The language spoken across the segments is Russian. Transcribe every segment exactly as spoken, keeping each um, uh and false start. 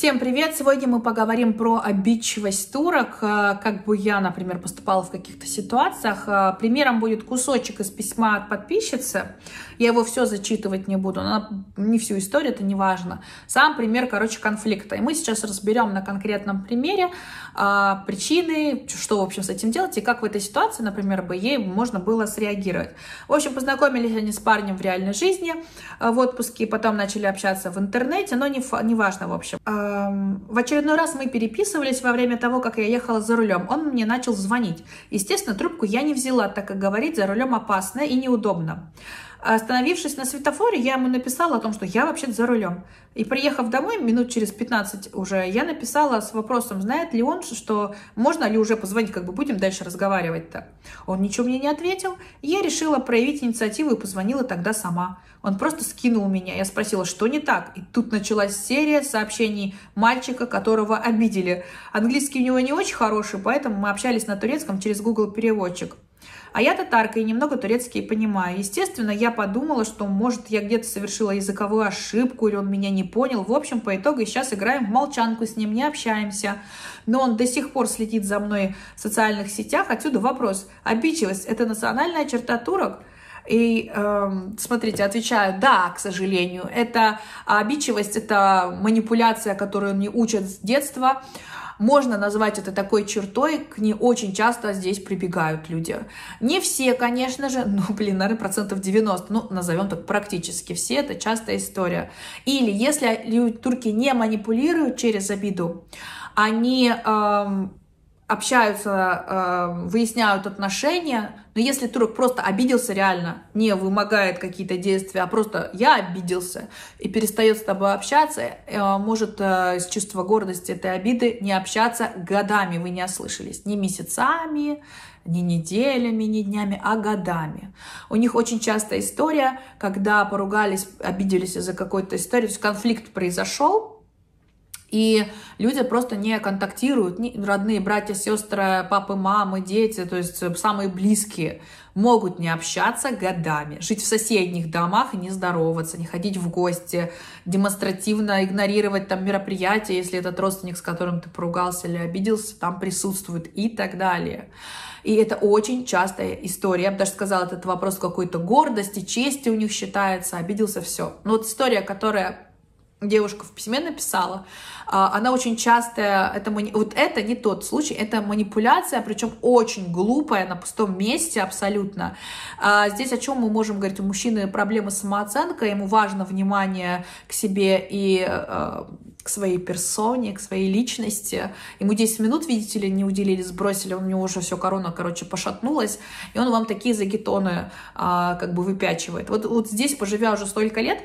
Всем привет! Сегодня мы поговорим про обидчивость турок, как бы я, например, поступала в каких-то ситуациях. Примером будет кусочек из письма от подписчицы. Я его все зачитывать не буду, но не всю историю, это не важно. Сам пример, короче, конфликта. И мы сейчас разберем на конкретном примере причины, что, в общем, с этим делать и как в этой ситуации, например, бы ей можно было среагировать. В общем, познакомились они с парнем в реальной жизни, в отпуске, потом начали общаться в интернете, но не, не важно, в общем. В очередной раз мы переписывались во время того, как я ехала за рулем. Он мне начал звонить. Естественно, трубку я не взяла, так как говорить за рулем опасно и неудобно. Остановившись на светофоре, я ему написала о том, что я вообще-то за рулем. И приехав домой, минут через пятнадцать уже, я написала с вопросом, знает ли он, что можно ли уже позвонить, как бы будем дальше разговаривать-то. Он ничего мне не ответил. Я решила проявить инициативу и позвонила тогда сама. Он просто скинул меня. Я спросила, что не так. И тут началась серия сообщений мальчика, которого обидели. Английский у него не очень хороший, поэтому мы общались на турецком через Google переводчик. А я татарка и немного турецкий понимаю. Естественно, я подумала, что, может, я где-то совершила языковую ошибку, или он меня не понял. В общем, по итогу сейчас играем в молчанку, с ним не общаемся. Но он до сих пор следит за мной в социальных сетях. Отсюда вопрос. Обидчивость – это национальная черта турок? И, э, смотрите, отвечаю, да, к сожалению. Это обидчивость, это манипуляция, которую они учат с детства. Можно назвать это такой чертой, к ней очень часто здесь прибегают люди. Не все, конечно же, ну, блин, наверное, процентов девяносто, ну, назовем так, практически все, это частая история. Или если люди, турки не манипулируют через обиду, они э, общаются, э, выясняют отношения, но если турок просто обиделся реально, не вымогает какие-то действия, а просто «я обиделся» и перестает с тобой общаться, может из чувства гордости этой обиды не общаться годами, вы не ослышались, не месяцами, не неделями, не днями, а годами. У них очень частая история, когда поругались, обиделись из-за какой-то истории, то есть конфликт произошел, и люди просто не контактируют, родные, братья, сестры, папы, мамы, дети, то есть самые близкие, могут не общаться годами, жить в соседних домах и не здороваться, не ходить в гости, демонстративно игнорировать там мероприятия, если этот родственник, с которым ты поругался или обиделся, там присутствует и так далее. И это очень частая история. Я бы даже сказала, этот вопрос какой-то гордости, чести у них считается, обиделся, все. Но вот история, которая... девушка в письме написала, она очень часто, это, вот это не тот случай, это манипуляция, причем очень глупая, на пустом месте абсолютно. Здесь о чем мы можем говорить? У мужчины проблемы с самооценкой, ему важно внимание к себе и к своей персоне, к своей личности. Ему десять минут, видите ли, не уделили, сбросили, у него уже все, корона, короче, пошатнулась, и он вам такие загитоны как бы выпячивает. Вот, вот здесь, поживя уже столько лет,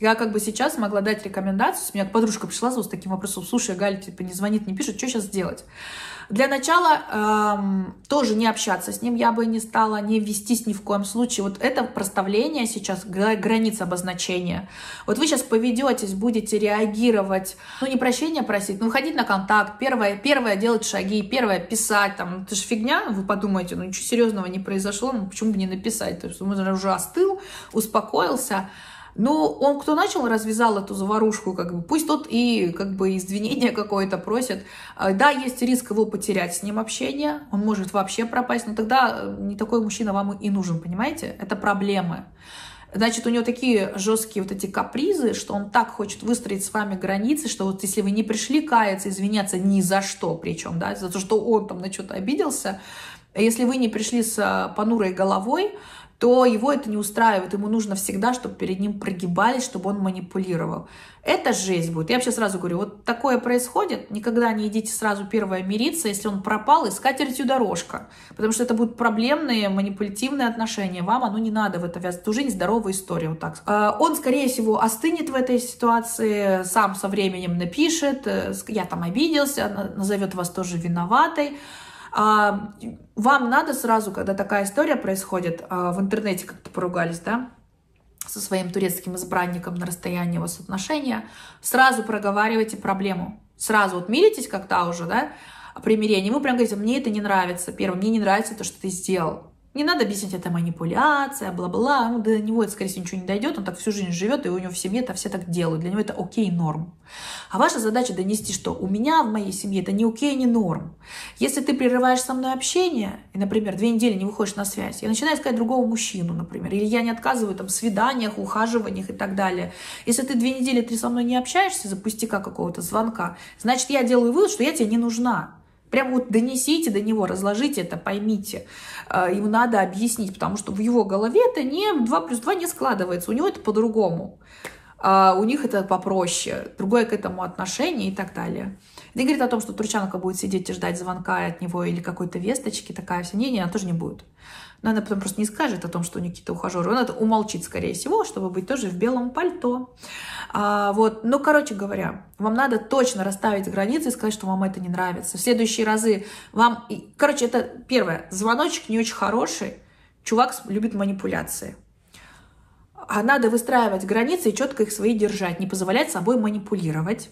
я как бы сейчас могла дать рекомендацию, у меня подружка пришла с таким вопросом, слушай, Галя, типа не звонит, не пишет, что сейчас делать? Для начала эм, тоже не общаться с ним я бы не стала, не вестись ни в коем случае. Вот это проставление сейчас, границ обозначения. Вот вы сейчас поведетесь, будете реагировать, ну не прощения просить, но выходить на контакт, первое, первое делать шаги, первое писать, там, это же фигня, вы подумаете, ну ничего серьезного не произошло, ну почему бы не написать? То есть он уже остыл, успокоился. Ну, он, кто начал, развязал эту заварушку, как бы, пусть тот и, как бы, извинения какое-то просит. Да, есть риск его потерять с ним общение, он может вообще пропасть, но тогда не такой мужчина вам и нужен, понимаете? Это проблемы. Значит, у него такие жесткие вот эти капризы, что он так хочет выстроить с вами границы, что вот если вы не пришли каяться, извиняться ни за что, причем, да, за то, что он там на что-то обиделся, если вы не пришли с понурой головой, то его это не устраивает, ему нужно всегда, чтобы перед ним прогибались, чтобы он манипулировал. Это жесть будет. Я вообще сразу говорю, вот такое происходит, никогда не идите сразу первое мириться, если он пропал, и с катертью дорожка, потому что это будут проблемные, манипулятивные отношения, вам оно не надо в это ввязываться, это уже нездоровая история, вот так. Он, скорее всего, остынет в этой ситуации, сам со временем напишет, я там обиделся, назовет вас тоже виноватой. Вам надо сразу, когда такая история происходит, в интернете как-то поругались, да, со своим турецким избранником на расстоянии у вас отношения, сразу проговаривайте проблему, сразу вот миритесь как-то уже, да, примирение, вы прям говорите, мне это не нравится, первое, мне не нравится то, что ты сделал. Не надо объяснить, это манипуляция, бла-бла. Ну, до него это, скорее всего, ничего не дойдет. Он так всю жизнь живет, и у него в семье-то все так делают. Для него это окей, норм. А ваша задача донести, что у меня в моей семье это не окей, не норм. Если ты прерываешь со мной общение, и, например, две недели не выходишь на связь, я начинаю искать другого мужчину, например, или я не отказываю там в свиданиях, ухаживаниях и так далее. Если ты две недели, ты со мной не общаешься из-за пустяка какого-то звонка, значит, я делаю вывод, что я тебе не нужна. Прям вот донесите до него, разложите это, поймите. Ему надо объяснить, потому что в его голове это не два плюс два не складывается. У него это по-другому. У них это попроще. Другое к этому отношение и так далее. Не говорит о том, что Турчанка будет сидеть и ждать звонка от него или какой-то весточки, такая вся. Не, не, она тоже не будет. Но она потом просто не скажет о том, что у нее какие-то ухажеры. Он это умолчит, скорее всего, чтобы быть тоже в белом пальто. А, вот. Ну, короче говоря, вам надо точно расставить границы и сказать, что вам это не нравится. В следующие разы вам... Короче, это первое. Звоночек не очень хороший. Чувак любит манипуляции. А надо выстраивать границы и четко их свои держать. Не позволять собой манипулировать.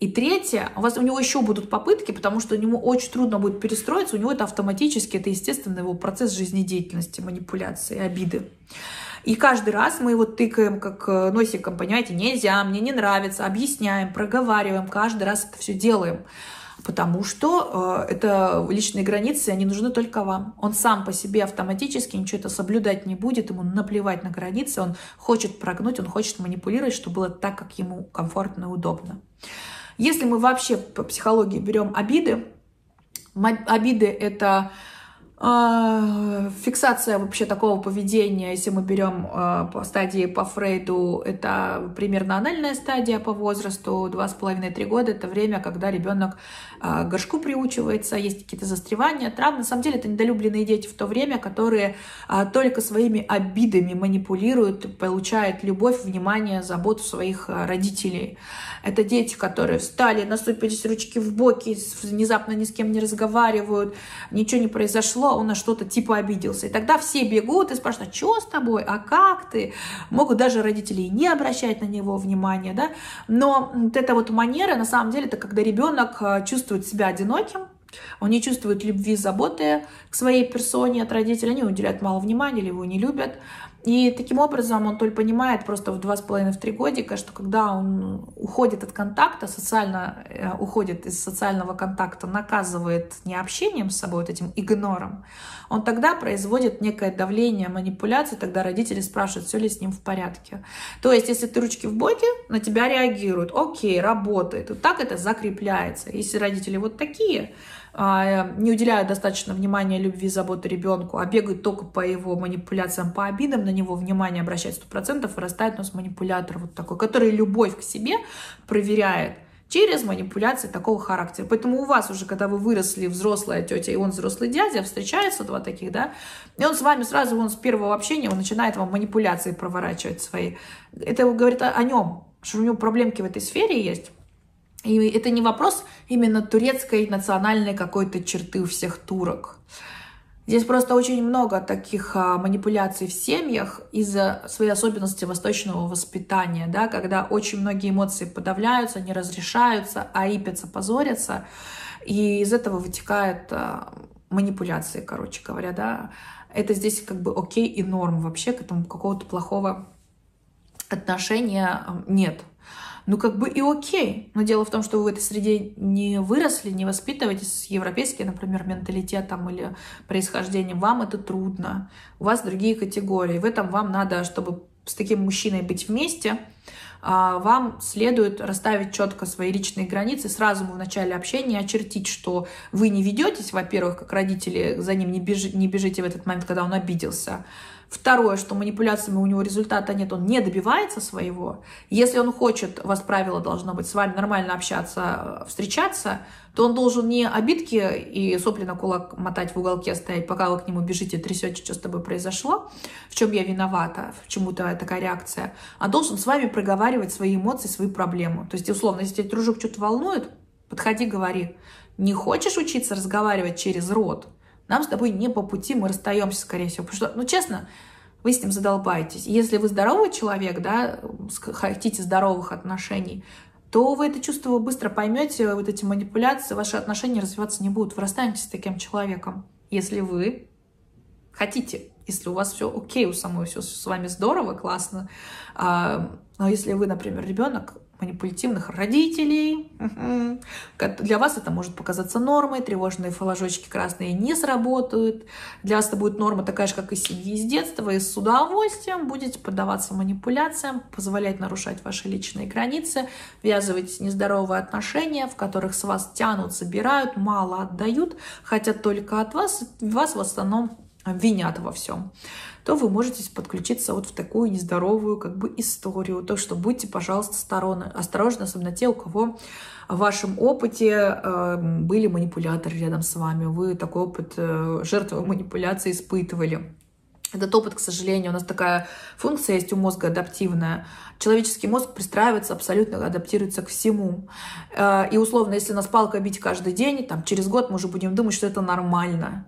И третье, у вас у него еще будут попытки, потому что ему очень трудно будет перестроиться, у него это автоматически, это естественно его процесс жизнедеятельности, манипуляции, обиды. И каждый раз мы его тыкаем как носиком, понимаете, нельзя, мне не нравится, объясняем, проговариваем, каждый раз это все делаем, потому что э, это личные границы, они нужны только вам. Он сам по себе автоматически ничего это соблюдать не будет, ему наплевать на границы, он хочет прогнуть, он хочет манипулировать, чтобы было так, как ему комфортно и удобно. Если мы вообще по психологии берем обиды, обиды — это э, фиксация вообще такого поведения. Если мы берем э, по стадии по Фрейду, это примерно анальная стадия по возрасту, два с половиной — три года, это время, когда ребенок э, горшку приучивается, есть какие-то застревания, травмы. На самом деле это недолюбленные дети в то время, которые э, только своими обидами манипулируют, получают любовь, внимание, заботу своих э, родителей. Это дети, которые встали, насупились, ручки в боки, внезапно ни с кем не разговаривают, ничего не произошло, он на что-то типа обиделся. И тогда все бегут и спрашивают, а что с тобой, а как ты? Могут даже родители не обращать на него внимания, да? Но вот эта вот манера, на самом деле, это когда ребенок чувствует себя одиноким, он не чувствует любви, заботы к своей персоне от родителей, они уделяют мало внимания или его не любят. И таким образом он только понимает просто в два с половиной — три годика, что когда он уходит от контакта, социально э, уходит из социального контакта, наказывает не общением с собой, вот этим игнором, он тогда производит некое давление, манипуляцию, тогда родители спрашивают, все ли с ним в порядке. То есть, если ты ручки в боки, на тебя реагируют, окей, работает, вот так это закрепляется. Если родители вот такие, не уделяют достаточно внимания, любви, заботы ребенку, а бегают только по его манипуляциям, по обидам, на него внимание обращают сто процентов, вырастает у нас манипулятор вот такой, который любовь к себе проверяет через манипуляции такого характера. Поэтому у вас уже, когда вы выросли, взрослая тетя и он взрослый дядя, встречаются два таких, да, и он с вами сразу, он с первого общения, он начинает вам манипуляции проворачивать свои. Это говорит о нем, что у него проблемки в этой сфере есть. И это не вопрос именно турецкой национальной какой-то черты у всех турок. Здесь просто очень много таких манипуляций в семьях из-за своей особенности восточного воспитания, да, когда очень многие эмоции подавляются, не разрешаются, аипятся, позорятся. И из этого вытекают манипуляции, короче говоря. Да. Это здесь как бы окей и норм вообще, к этому какого-то плохого отношения нет. Ну, как бы и окей, но дело в том, что вы в этой среде не выросли, не воспитываетесь с европейским, например, менталитетом или происхождением, вам это трудно, у вас другие категории, в этом вам надо, чтобы с таким мужчиной быть вместе, вам следует расставить четко свои личные границы, сразу в начале общения очертить, что вы не ведетесь, во-первых, как родители, за ним не бежите, не бежите в этот момент, когда он обиделся. Второе, что манипуляциями у него результата нет, он не добивается своего. Если он хочет, у вас правило должно быть, с вами нормально общаться, встречаться, то он должен не обидки и сопли на кулак мотать в уголке стоять, пока вы к нему бежите, трясете, что с тобой произошло, в чем я виновата, в чему-то такая реакция, а должен с вами проговаривать свои эмоции, свои проблемы. То есть, условно, если тебя дружок что-то волнует, подходи, говори. Не хочешь учиться разговаривать через рот? Нам с тобой не по пути, мы расстаемся, скорее всего. Потому что, ну, честно, вы с ним задолбаетесь. Если вы здоровый человек, да, хотите здоровых отношений, то вы это чувство быстро поймете, вот эти манипуляции, ваши отношения развиваться не будут. Вы расстанетесь с таким человеком, если вы хотите. Если у вас все окей, у самой все с вами здорово, классно. А, но если вы, например, ребенок манипулятивных родителей, для вас это может показаться нормой, тревожные флажочки красные не сработают, для вас это будет норма такая же, как и семьи с детства, и с удовольствием будете поддаваться манипуляциям, позволять нарушать ваши личные границы, ввязывать нездоровые отношения, в которых с вас тянут, собирают, мало отдают, хотят только от вас, вас в основном винят во всем, то вы можете подключиться вот в такую нездоровую как бы историю. То, что будьте, пожалуйста, осторожны, особенно те, у кого в вашем опыте э, были манипуляторы рядом с вами, вы такой опыт э, жертвы манипуляции испытывали. Этот опыт, к сожалению, у нас такая функция есть у мозга адаптивная. Человеческий мозг пристраивается, абсолютно адаптируется к всему. И условно, если нас палкой бить каждый день, там, через год мы уже будем думать, что это нормально.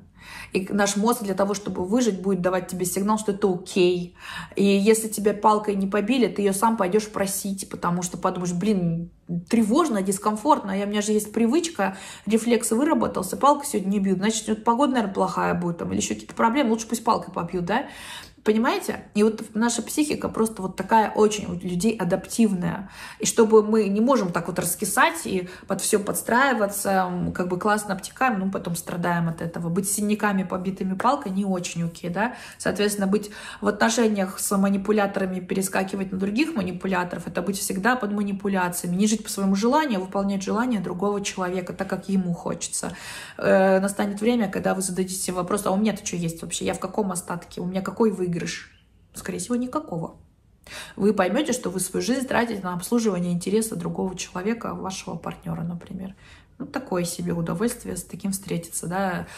И наш мозг для того, чтобы выжить, будет давать тебе сигнал, что это окей. И если тебя палкой не побили, ты ее сам пойдешь просить, потому что подумаешь, блин, тревожно, дискомфортно, а у меня же есть привычка, рефлекс выработался, палка сегодня не бьют, значит, погода, наверное, плохая будет, там, или еще какие-то проблемы, лучше пусть палкой побьют, да? Понимаете? И вот наша психика просто вот такая очень у людей адаптивная. И чтобы мы не можем так вот раскисать и под все подстраиваться, как бы классно обтекаем, но потом страдаем от этого. Быть синяками, побитыми палкой не очень окей, да? Соответственно, быть в отношениях с манипуляторами, перескакивать на других манипуляторов, это быть всегда под манипуляциями. Не жить по своему желанию, а выполнять желание другого человека, так как ему хочется. Э, настанет время, когда вы зададите себе вопрос, а у меня-то что есть вообще? Я в каком остатке? У меня какой выигрыш? Выигрыш? Скорее всего, никакого. Вы поймете, что вы свою жизнь тратите на обслуживание интереса другого человека, вашего партнера, например. Ну, такое себе удовольствие с таким встретиться, да,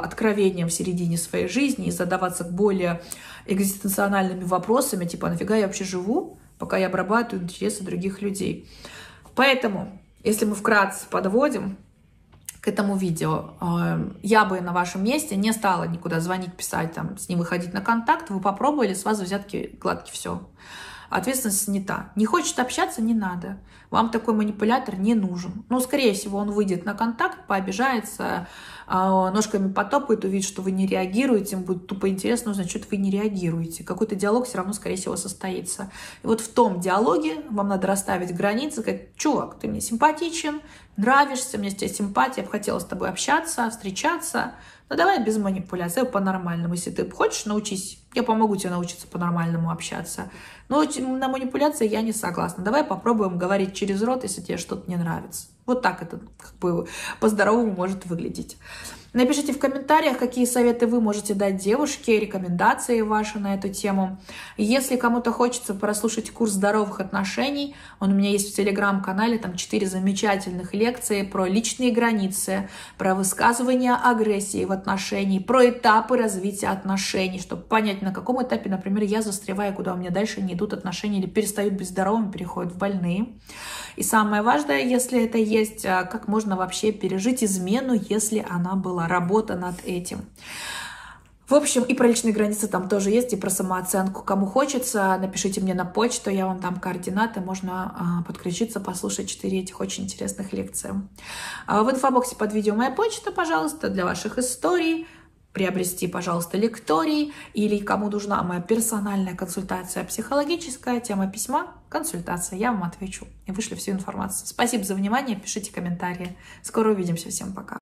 откровением в середине своей жизни и задаваться более экзистенциальными вопросами, типа, а нафига я вообще живу, пока я обрабатываю интересы других людей. Поэтому, если мы вкратце подводим к этому видео, я бы на вашем месте не стала никуда звонить, писать, там, с ним выходить на контакт. Вы попробовали, с вас взятки гладкие, все. Ответственность не та. Не хочет общаться, не надо. Вам такой манипулятор не нужен. Ну, скорее всего, он выйдет на контакт, пообижается, ножками потопает, увидит, что вы не реагируете, им будет тупо интересно, значит, вы не реагируете. Какой-то диалог все равно, скорее всего, состоится. И вот в том диалоге вам надо расставить границы, сказать, чувак, ты мне симпатичен, нравишься, мне с тебя симпатия, я бы хотела с тобой общаться, встречаться, но давай без манипуляций, по-нормальному. Если ты хочешь, научись, я помогу тебе научиться по-нормальному общаться. Но на манипуляции я не согласна. Давай попробуем говорить через рот, если тебе что-то не нравится. Вот так это как бы по-здоровому может выглядеть. Напишите в комментариях, какие советы вы можете дать девушке, рекомендации ваши на эту тему. Если кому-то хочется прослушать курс здоровых отношений, он у меня есть в телеграм-канале, там четыре замечательных лекции про личные границы, про высказывание агрессии в отношении, про этапы развития отношений, чтобы понять, на каком этапе, например, я застреваю, куда у меня дальше не идут отношения или перестают быть здоровыми, переходят в больные. И самое важное, если это есть, как можно вообще пережить измену, если она была. Работа над этим. В общем, и про личные границы там тоже есть, и про самооценку. Кому хочется, напишите мне на почту, я вам дам координаты, можно подключиться, послушать четыре этих очень интересных лекции. В инфобоксе под видео моя почта, пожалуйста, для ваших историй. Приобрести, пожалуйста, лекторий, или кому нужна моя персональная консультация психологическая, тема письма, консультация, я вам отвечу и вышлю всю информацию. Спасибо за внимание, пишите комментарии. Скоро увидимся, всем пока.